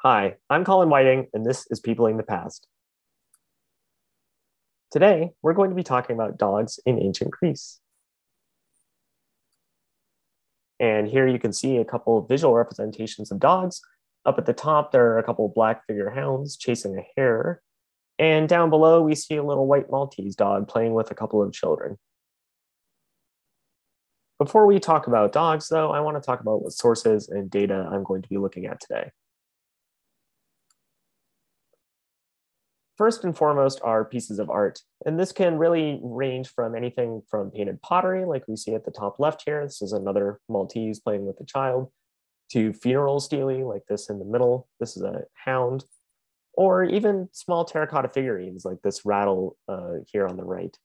Hi, I'm Colin Whiting, and this is Peopling the Past. Today, we're going to be talking about dogs in ancient Greece. And here you can see a couple of visual representations of dogs. Up at the top, there are a couple of black figure hounds chasing a hare. And down below, we see a little white Maltese dog playing with a couple of children. Before we talk about dogs, though, I want to talk about what sources and data I'm going to be looking at today. First and foremost are pieces of art, and this can really range from anything from painted pottery, like we see at the top left here. This is another Maltese playing with a child, to funeral stele, like this in the middle. This is a hound, or even small terracotta figurines, like this rattle here on the right.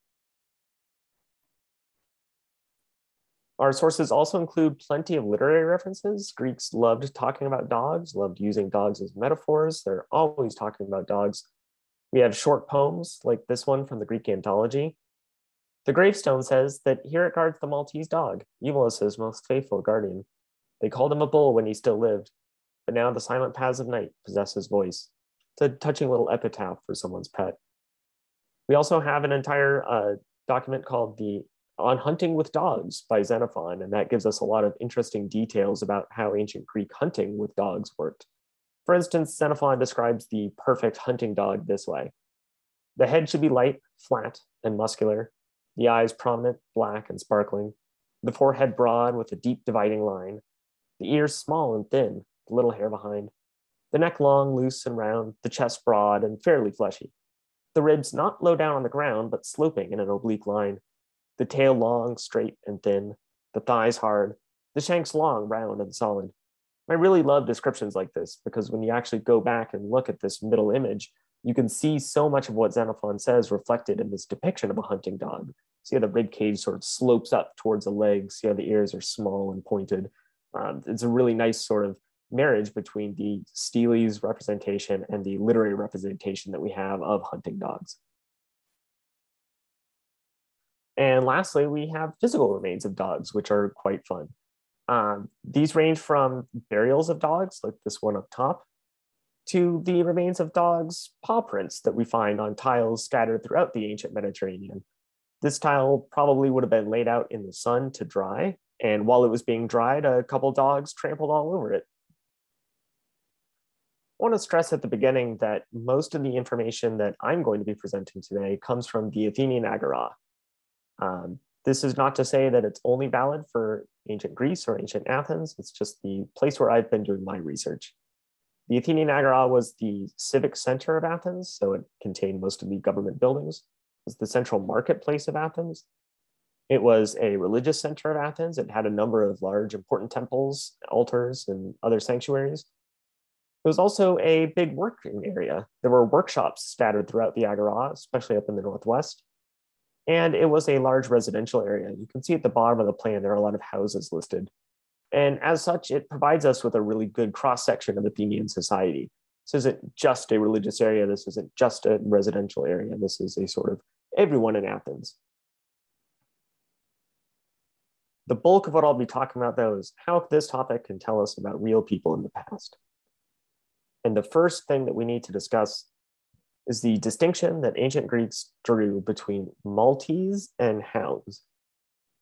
Our sources also include plenty of literary references. Greeks loved talking about dogs, loved using dogs as metaphors. They're always talking about dogs. We have short poems, like this one from the Greek anthology. The gravestone says that here it guards the Maltese dog, Eumolus's most faithful guardian. They called him a bull when he still lived, but now the silent paths of night possess his voice. It's a touching little epitaph for someone's pet. We also have an entire document called On Hunting with Dogs by Xenophon, and that gives us a lot of interesting details about how ancient Greek hunting with dogs worked. For instance, Xenophon describes the perfect hunting dog this way. The head should be light, flat, and muscular. The eyes prominent, black, and sparkling. The forehead broad with a deep dividing line. The ears small and thin, the little hair behind. The neck long, loose, and round. The chest broad and fairly fleshy. The ribs not low down on the ground, but sloping in an oblique line. The tail long, straight, and thin. The thighs hard. The shanks long, round, and solid. I really love descriptions like this because when you actually go back and look at this middle image, you can see so much of what Xenophon says reflected in this depiction of a hunting dog. See how the rib cage sort of slopes up towards the legs, see how the ears are small and pointed. It's a really nice sort of marriage between the stele's representation and the literary representation that we have of hunting dogs. And lastly, we have physical remains of dogs, which are quite fun. These range from burials of dogs, like this one up top, to the remains of dogs' paw prints that we find on tiles scattered throughout the ancient Mediterranean. This tile probably would have been laid out in the sun to dry, and while it was being dried, a couple dogs trampled all over it. I want to stress at the beginning that most of the information that I'm going to be presenting today comes from the Athenian Agora. This is not to say that it's only valid for ancient Greece or ancient Athens. It's just the place where I've been doing my research. The Athenian Agora was the civic center of Athens, so it contained most of the government buildings. It was the central marketplace of Athens. It was a religious center of Athens. It had a number of large important temples, altars, and other sanctuaries. It was also a big working area. There were workshops scattered throughout the Agora, especially up in the northwest. And it was a large residential area. You can see at the bottom of the plan, there are a lot of houses listed. And as such, it provides us with a really good cross-section of Athenian society. This isn't just a religious area. This isn't just a residential area. This is a sort of everyone in Athens. The bulk of what I'll be talking about, though, is how this topic can tell us about real people in the past. And the first thing that we need to discuss is the distinction that ancient Greeks drew between Maltese and hounds.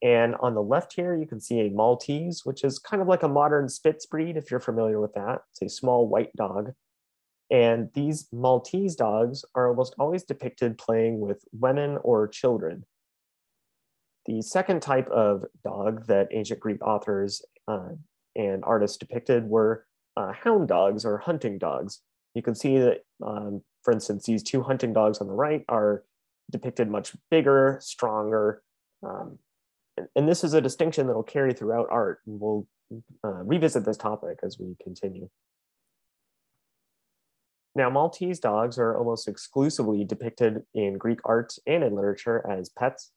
And on the left here, you can see a Maltese, which is kind of like a modern Spitz breed, if you're familiar with that. It's a small white dog. And these Maltese dogs are almost always depicted playing with women or children. The second type of dog that ancient Greek authors and artists depicted were hound dogs or hunting dogs. You can see that for instance, these two hunting dogs on the right are depicted much bigger, stronger. And this is a distinction that will carry throughout art. And we'll revisit this topic as we continue. Now, Maltese dogs are almost exclusively depicted in Greek art and in literature as pets.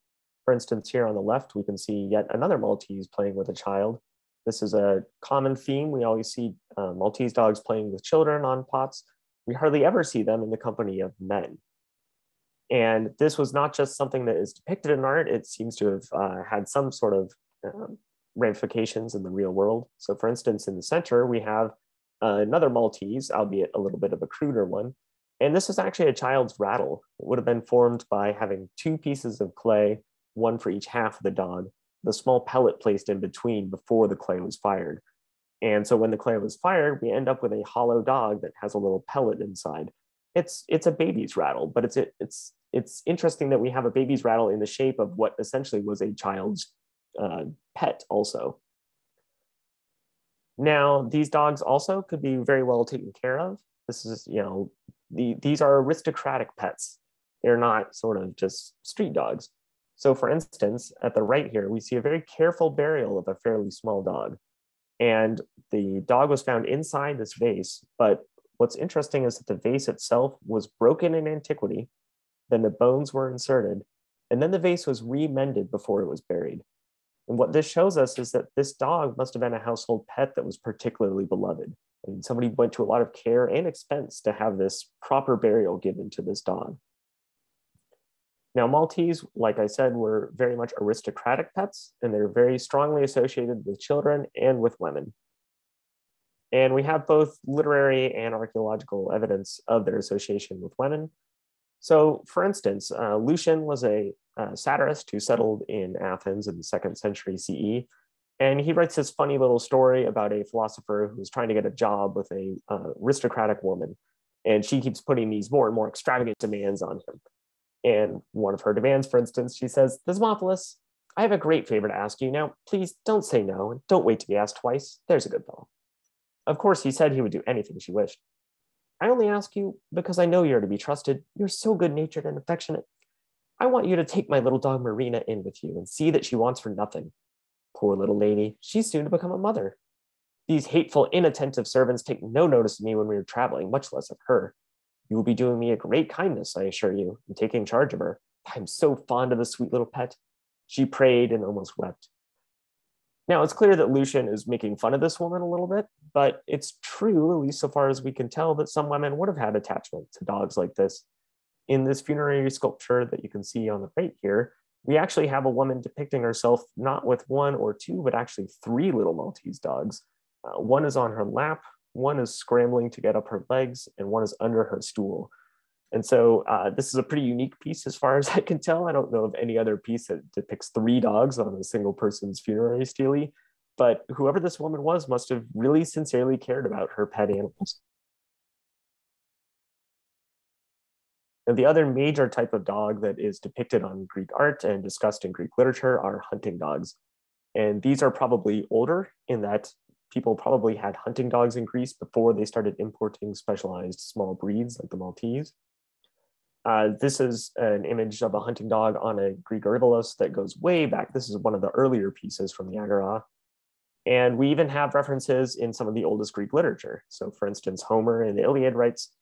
For instance, here on the left, we can see yet another Maltese playing with a child. This is a common theme. We always see Maltese dogs playing with children on pots. We hardly ever see them in the company of men. And this was not just something that is depicted in art, it seems to have had some sort of ramifications in the real world. So for instance, in the center, we have another Maltese, albeit a little bit of a cruder one. And this is actually a child's rattle. It would have been formed by having two pieces of clay, one for each half of the dog, the small pellet placed in between before the clay was fired. And so when the clay was fired, we end up with a hollow dog that has a little pellet inside. It's a baby's rattle, but it's interesting that we have a baby's rattle in the shape of what essentially was a child's pet also. Now, these dogs also could be very well taken care of. This is, you know, these are aristocratic pets. They're not sort of just street dogs. So for instance, at the right here, we see a very careful burial of a fairly small dog. And the dog was found inside this vase, but what's interesting is that the vase itself was broken in antiquity, then the bones were inserted, and then the vase was remended before it was buried. And what this shows us is that this dog must have been a household pet that was particularly beloved. I mean, somebody went to a lot of care and expense to have this proper burial given to this dog. Now, Maltese, like I said, were very much aristocratic pets, and they're very strongly associated with children and with women. And we have both literary and archaeological evidence of their association with women. So, for instance, Lucian was a satirist who settled in Athens in the 2nd century CE, and he writes this funny little story about a philosopher who's trying to get a job with a aristocratic woman, and she keeps putting these more and more extravagant demands on him. And one of her demands, for instance, she says, "Thesmophilus, I have a great favor to ask you. Now, please don't say no, and don't wait to be asked twice. There's a good fellow." Of course, he said he would do anything she wished. "I only ask you because I know you're to be trusted. You're so good-natured and affectionate. I want you to take my little dog Marina in with you and see that she wants for nothing. Poor little lady, she's soon to become a mother. These hateful, inattentive servants take no notice of me when we are traveling, much less of her. You will be doing me a great kindness, I assure you, in taking charge of her. I'm so fond of the sweet little pet." She prayed and almost wept. Now, it's clear that Lucian is making fun of this woman a little bit, but it's true, at least so far as we can tell, that some women would have had attachment to dogs like this. In this funerary sculpture that you can see on the right here, we actually have a woman depicting herself not with one or two, but actually 3 little Maltese dogs. One is on her lap, one is scrambling to get up her legs, and one is under her stool. And so this is a pretty unique piece as far as I can tell. I don't know of any other piece that depicts 3 dogs on a single person's funerary stele, but whoever this woman was must have really sincerely cared about her pet animals. Now, the other major type of dog that is depicted on Greek art and discussed in Greek literature are hunting dogs. And these are probably older in that people probably had hunting dogs in Greece before they started importing specialized small breeds like the Maltese. This is an image of a hunting dog on a Greek Eumolus that goes way back. This is one of the earlier pieces from the Agora. And we even have references in some of the oldest Greek literature. So for instance, Homer in the Iliad writes,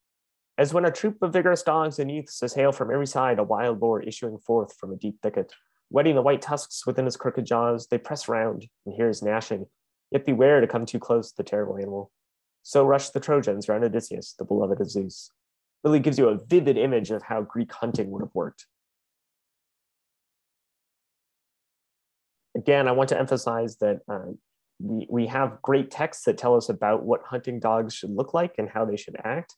"As when a troop of vigorous dogs and youths assail from every side a wild boar issuing forth from a deep thicket, whetting the white tusks within his crooked jaws, they press round and hear his gnashing. Yet beware to come too close to the terrible animal. So rush the Trojans round Odysseus, the beloved of Zeus." Really gives you a vivid image of how Greek hunting would have worked. Again, I want to emphasize that we have great texts that tell us about what hunting dogs should look like and how they should act.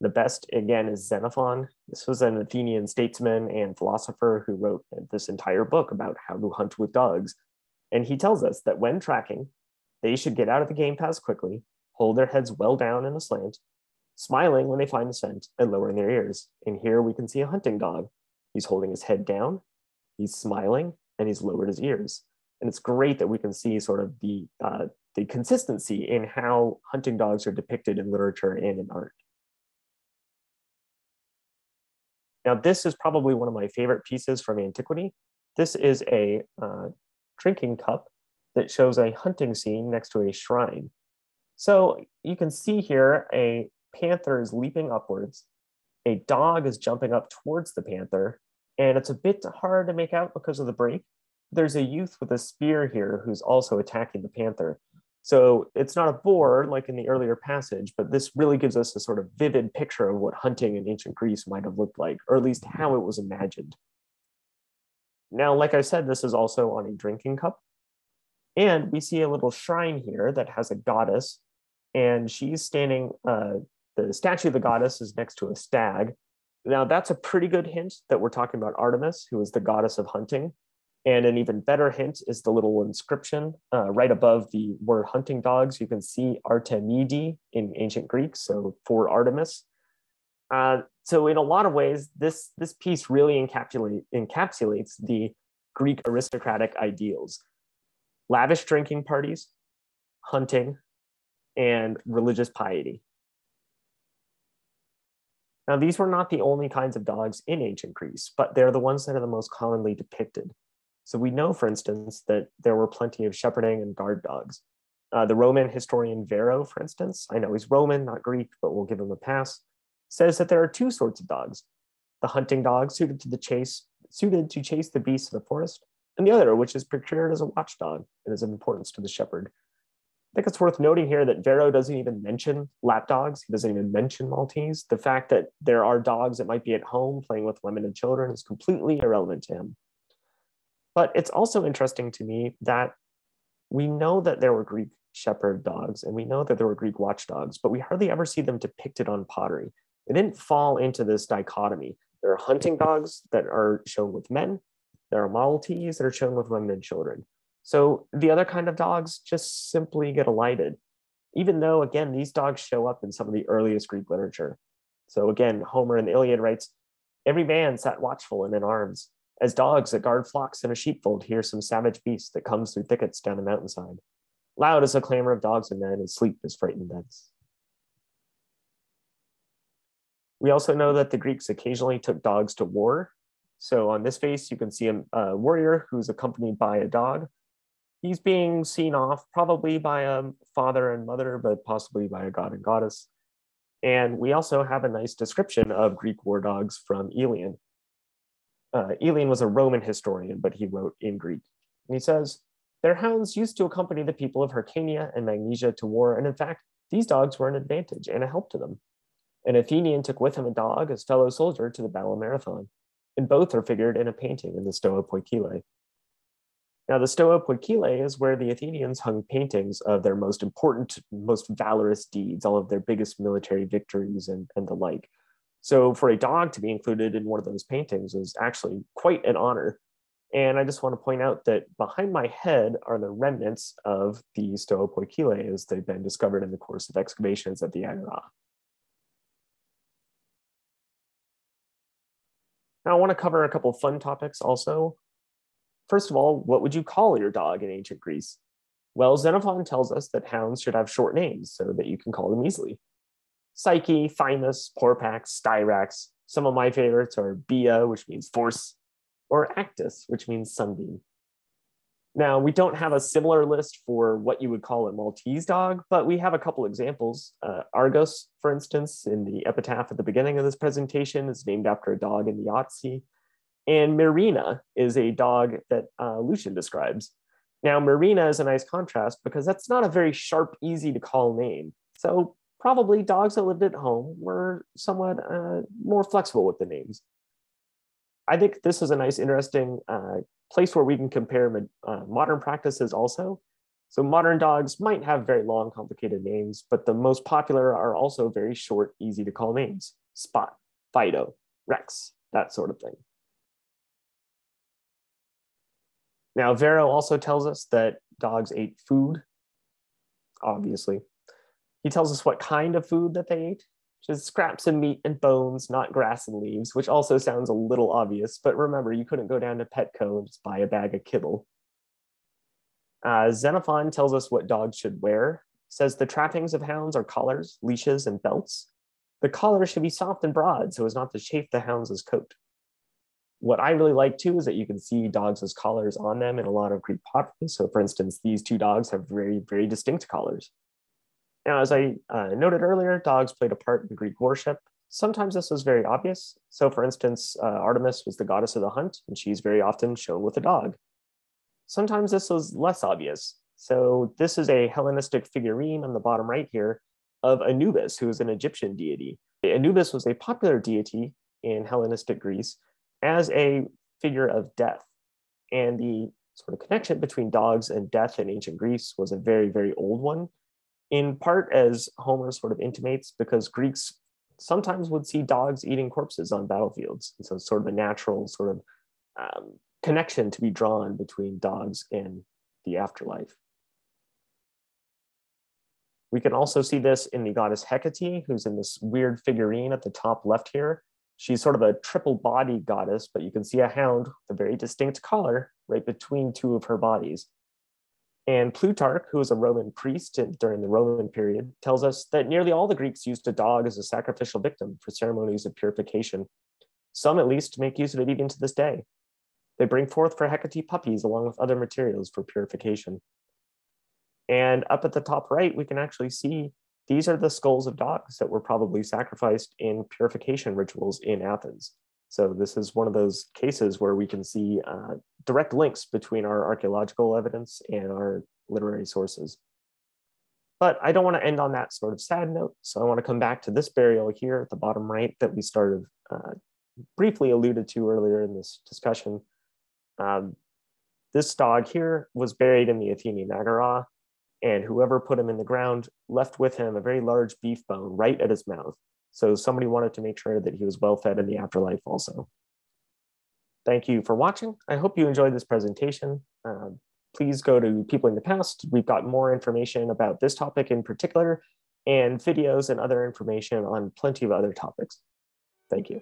The best, again, is Xenophon. This was an Athenian statesman and philosopher who wrote this entire book about how to hunt with dogs. And he tells us that when tracking, they should get out of the game paths quickly, hold their heads well down in a slant, smiling when they find the scent and lowering their ears. And here we can see a hunting dog. He's holding his head down, he's smiling, and he's lowered his ears. And it's great that we can see sort of the consistency in how hunting dogs are depicted in literature and in art. Now, this is probably one of my favorite pieces from antiquity. This is a drinking cup that shows a hunting scene next to a shrine. So you can see here a panther is leaping upwards, a dog is jumping up towards the panther, and it's a bit hard to make out because of the break. There's a youth with a spear here who's also attacking the panther. So it's not a bore like in the earlier passage, but this really gives us a sort of vivid picture of what hunting in ancient Greece might have looked like, or at least how it was imagined. Now, like I said, this is also on a drinking cup. And we see a little shrine here that has a goddess, and she's standing, the statue of the goddess is next to a stag. Now, that's a pretty good hint that we're talking about Artemis, who is the goddess of hunting. And an even better hint is the little inscription right above the word hunting dogs. You can see Artemide in ancient Greek, so for Artemis. So in a lot of ways, this piece really encapsulates the Greek aristocratic ideals. Lavish drinking parties, hunting, and religious piety. Now, these were not the only kinds of dogs in ancient Greece, but they're the ones that are the most commonly depicted. So we know, for instance, that there were plenty of shepherding and guard dogs. The Roman historian Vero, for instance, I know he's Roman, not Greek, but we'll give him a pass, says that there are two sorts of dogs. The hunting dog suited to chase the beasts of the forest, and the other, which is procured as a watchdog and is of importance to the shepherd. I think it's worth noting here that Vero doesn't even mention lapdogs. He doesn't even mention Maltese. The fact that there are dogs that might be at home playing with women and children is completely irrelevant to him. But it's also interesting to me that we know that there were Greek shepherd dogs and we know that there were Greek watchdogs, but we hardly ever see them depicted on pottery. They didn't fall into this dichotomy. There are hunting dogs that are shown with men. There are Maltese that are shown with women and children. So the other kind of dogs just simply get elided, even though, again, these dogs show up in some of the earliest Greek literature. So again, Homer in the Iliad writes, every man sat watchful and in arms, as dogs that guard flocks in a sheepfold hear some savage beast that comes through thickets down the mountainside. Loud is the clamor of dogs and men, and sleep is frightened thence. We also know that the Greeks occasionally took dogs to war. So on this face, you can see a warrior who's accompanied by a dog. He's being seen off probably by a father and mother, but possibly by a god and goddess. And we also have a nice description of Greek war dogs from Aelian. Aelian was a Roman historian, but he wrote in Greek. And he says, their hounds used to accompany the people of Hyrcania and Magnesia to war. And in fact, these dogs were an advantage and a help to them. An Athenian took with him a dog as fellow soldier to the Battle of Marathon. And both are figured in a painting in the Stoa Poikile. Now, the Stoa Poikile is where the Athenians hung paintings of their most important, most valorous deeds, all of their biggest military victories and the like. So for a dog to be included in one of those paintings is actually quite an honor. And I just want to point out that behind my head are the remnants of the Stoa Poikile as they've been discovered in the course of excavations at the Agora. Now I want to cover a couple fun topics also. First of all, what would you call your dog in ancient Greece? Well, Xenophon tells us that hounds should have short names so that you can call them easily. Psyche, Thymus, Porpax, Styrax. Some of my favorites are Bia, which means force, or Actus, which means sunbeam. Now, we don't have a similar list for what you would call a Maltese dog, but we have a couple examples. Argos, for instance, in the epitaph at the beginning of this presentation, is named after a dog in the Odyssey. And Marina is a dog that Lucian describes. Now, Marina is a nice contrast because that's not a very sharp, easy to call name. So probably dogs that lived at home were somewhat more flexible with the names. I think this is a nice, interesting place where we can compare modern practices also. So modern dogs might have very long, complicated names, but the most popular are also very short, easy to call names. Spot, Fido, Rex, that sort of thing. Now, Vero also tells us that dogs ate food, obviously. He tells us what kind of food that they ate, which is scraps of meat and bones, not grass and leaves, which also sounds a little obvious, but remember, you couldn't go down to Petco and just buy a bag of kibble. Xenophon tells us what dogs should wear. He says the trappings of hounds are collars, leashes, and belts. The collar should be soft and broad so as not to chafe the hound's coat. What I really like too is that you can see dogs as collars on them in a lot of Greek pottery. So for instance, these two dogs have very, very distinct collars. Now, as I noted earlier, dogs played a part in the Greek worship. Sometimes this was very obvious. So for instance, Artemis was the goddess of the hunt and she's very often shown with a dog. Sometimes this was less obvious. So this is a Hellenistic figurine on the bottom right here of Anubis, who is an Egyptian deity. Anubis was a popular deity in Hellenistic Greece as a figure of death. And the sort of connection between dogs and death in ancient Greece was a very, very old one, in part, as Homer sort of intimates, because Greeks sometimes would see dogs eating corpses on battlefields. And so it's sort of a natural sort of connection to be drawn between dogs and the afterlife. We can also see this in the goddess Hecate, who's in this weird figurine at the top left here. She's sort of a triple-bodied goddess, but you can see a hound with a very distinct collar right between two of her bodies. And Plutarch, who was a Roman priest during the Roman period, tells us that nearly all the Greeks used a dog as a sacrificial victim for ceremonies of purification. Some, at least, make use of it even to this day. They bring forth for Hecate puppies along with other materials for purification. And up at the top right, we can actually see these are the skulls of dogs that were probably sacrificed in purification rituals in Athens. So this is one of those cases where we can see direct links between our archaeological evidence and our literary sources. But I don't want to end on that sort of sad note, so I want to come back to this burial here at the bottom right that we started briefly alluded to earlier in this discussion. This dog here was buried in the Athenian Agora, and whoever put him in the ground left with him a very large beef bone right at his mouth. So somebody wanted to make sure that he was well fed in the afterlife also. Thank you for watching. I hope you enjoyed this presentation. Please go to Peopling the Past. We've got more information about this topic in particular, and videos and other information on plenty of other topics. Thank you.